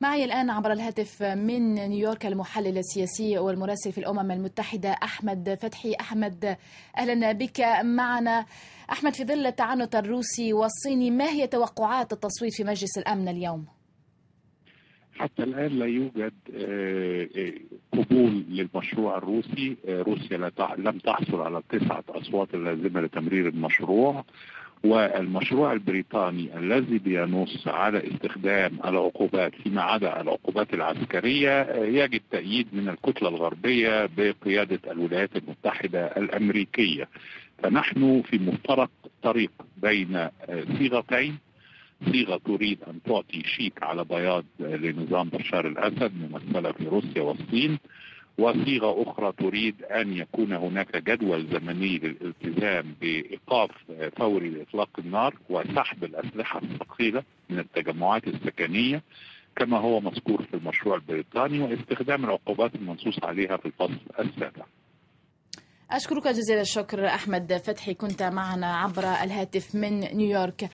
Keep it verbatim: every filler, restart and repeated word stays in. معي الآن عبر الهاتف من نيويورك المحلل السياسي والمراسل في الأمم المتحدة أحمد فتحي. أحمد أهلا بك معنا. أحمد، في ظل التعنت الروسي والصيني، ما هي توقعات التصويت في مجلس الأمن اليوم؟ حتى الآن لا يوجد قبول للمشروع الروسي. روسيا لم تحصل على تسعة أصوات اللازمة لتمرير المشروع، والمشروع البريطاني الذي بينص على استخدام العقوبات فيما عدا العقوبات العسكرية يجد تأييد من الكتلة الغربية بقيادة الولايات المتحدة الأمريكية. فنحن في مفترق طريق بين صيغتين: صيغة تريد أن تعطي شيك على بياض لنظام بشار الأسد ممثلة في روسيا والصين، وصيغة أخرى تريد أن يكون هناك جدول زمني للالتزام بإيقاف فوري لإطلاق النار وسحب الأسلحة الثقيلة من التجمعات السكنية كما هو مذكور في المشروع البريطاني، واستخدام العقوبات المنصوص عليها في الفصل السابع. أشكرك جزيل الشكر أحمد فتحي، كنت معنا عبر الهاتف من نيويورك.